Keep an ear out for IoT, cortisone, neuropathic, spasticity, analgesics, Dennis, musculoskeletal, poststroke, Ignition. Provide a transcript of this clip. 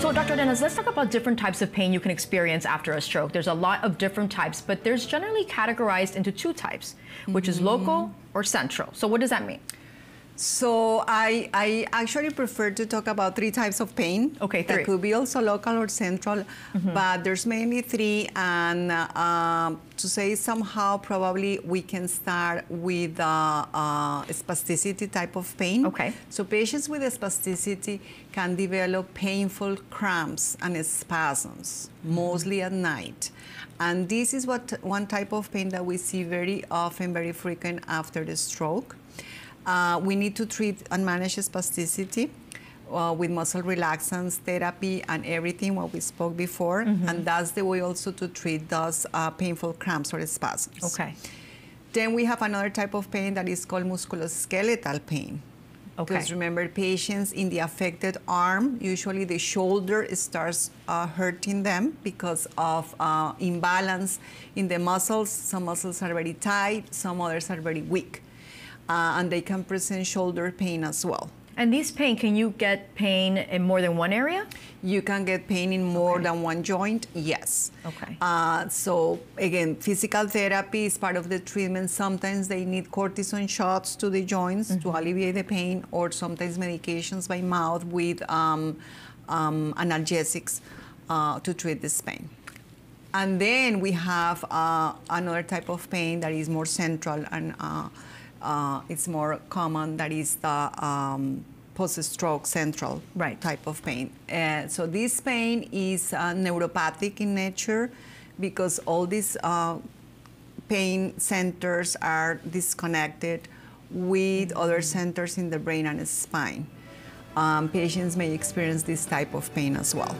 So Dr. Dennis, let's talk about different types of pain you can experience after a stroke. There's a lot of different types, but they're generally categorized into two types, which is local or central. So what does that mean? So I actually prefer to talk about three types of pain. Okay, three. That could be also local or central, but there's mainly three. And to say somehow, probably we can start with spasticity type of pain. Okay. So patients with spasticity can develop painful cramps and spasms, mostly at night. And this is one type of pain that we see very often, very frequent after the stroke. We need to treat and manage spasticity with muscle relaxants, therapy, and everything what we spoke before. And that's the way also to treat those painful cramps or spasms. Okay. Then we have another type of pain that is called musculoskeletal pain. Okay. Because remember, patients in the affected arm, usually the shoulder starts hurting them because of imbalance in the muscles. Some muscles are very tight, some others are very weak. And they can present shoulder pain as well. And these pain, can you get pain in more than one area? You can get pain in more than one joint, yes. Okay. So again, physical therapy is part of the treatment. Sometimes they need cortisone shots to the joints to alleviate the pain, or sometimes medications by mouth with analgesics to treat this pain. And then we have another type of pain that is more central and it's more common, that is the post-stroke central type of pain. So this pain is neuropathic in nature because all these pain centers are disconnected with other centers in the brain and spine. Patients may experience this type of pain as well.